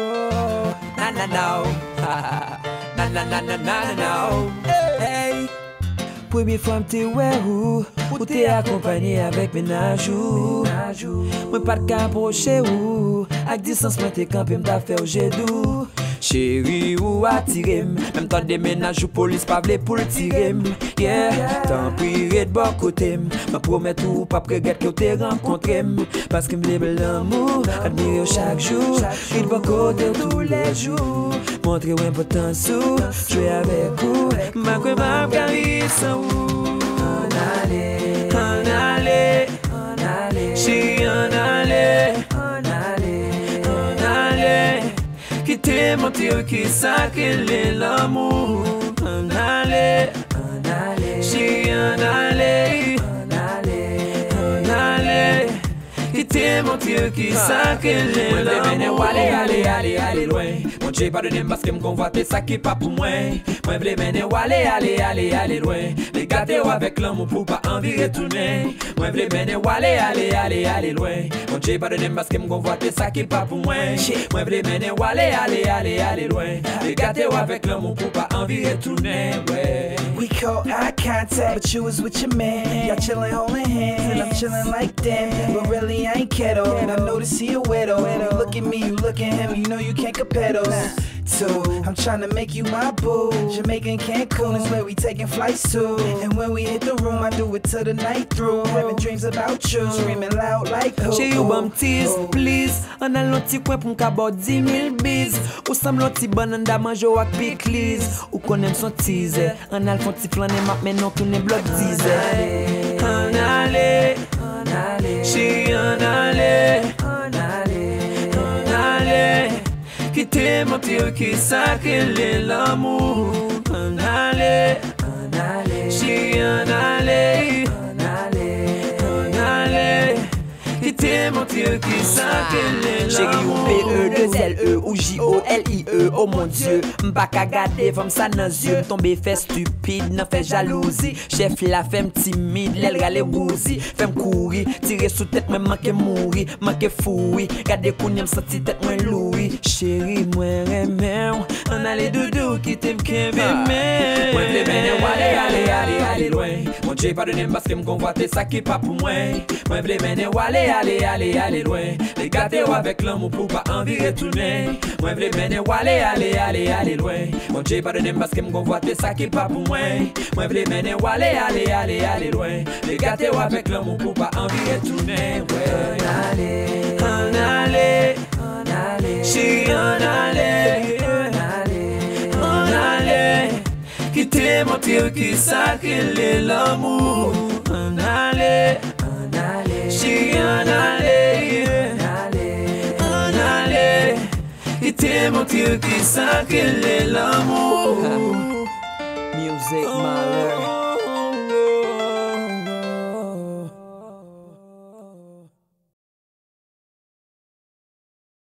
Oh, na na no, na na na na na no. Hey, première fois m'te ouais ou t'es accompagné avec ménage ou. Moi pas qu'approcher ou, avec distance moi t'es campé m'ta fait au jet doux. Chérie ou attiré, même temps des ménages ou police pas vle pour le tirer. Yeah, t'en prierai de bon côté. M'en promets tout, pas regrette que t'es rencontré. Parce que m'l'aime l'amour, admire chaque jour. Il va côté tous les jours. Montrez où importance, jouer avec vous. Ma quoi m'a carré sans vous. En aller, en aller, en aller. Chérie, en aller, en aller, en aller. Quitter mon tir qui sacré l'amour. En aller, en aller, chérie, en aller, en aller, en aller. Quitter mon tir qui sacré l'amour. Allez, allez, allez, allez loin. Mon Dieu, pardonnez parce que me convoite ça qui pas pour moi. Moi vle mener aller, aller, aller, aller loin. Les gâter avec l'amour pour pas envie retourner. Moi vle mener aller, aller, aller, aller loin. Mon Dieu, pardonnez parce que me convoite ça qui pas pour moi. Moi vle mener aller, aller, aller, aller loin. Les gâter avec l'amour pour pas envie retourner. We call eye contact, but you was with your man. Y'all chillin' holding hands, and I'm chillin' like them. But really I ain't kettle, and I know to see a widow. Look at me, you look at him, you know you can't compare those. So I'm trying to make you my boo. Jamaican Cancun is where we taking flights to. And when we hit the room, I do it till the night through. Having dreams about you, screaming loud like who? Chez you bam tease, please. An al l'anti coin pou m'kabor 10 000 bises. Ou sam l'anti bananda manjo ak piklis. Ou konem son teaser. An al fon ti flan map men non tourne block teaser. An ale, an ale. Chez an ale, an ale, an ale. Quitter mon tir qui sacré l'amour. En aller, en aller, chérie, en aller, en aller, en aller. Quitter mon tir qui sacré l'amour. Chérie, ou P-E-2-L-E ou J-O-L-I-E. Oh mon Dieu, m'pa ka gade femme ça dans yeux. Tomber fait stupide, n'en fait jalousie. Chef la femme timide, l'elle rale wouzi. Femme courir, tirer sous tête, même manquer mourir, manquer foui. Gade kounyam senti tête, moins louis. Chérie, moi remè ou, on a les doudous qui t'aiment qu'un bébé. Moi vle mène ou aller, aller, aller, aller loin. Mon Dieu, pardonnez-moi parce que m'convoite ça qui pas pour moi. Moi vle mène ou aller, aller, aller, aller loin. Les gâter ou avec l'amour pour pas envie retourner. Moi vle mène ou aller, aller, aller, aller loin. Mon Dieu, pardonnez-moi parce que m'convoite ça qui pas pour moi. Moi vle mène ou aller, aller, aller, aller loin. Les gâter ou avec l'amour pour pas envie retourner. En aller, en aller, en aller. Chérie, en aller, en aller, en aller. Quitter mon tir qui sacré l'amour. En aller, en aller. Chérie, en aller, en aller, en aller. Quitter mon tir qui sacré l'amour. Music man.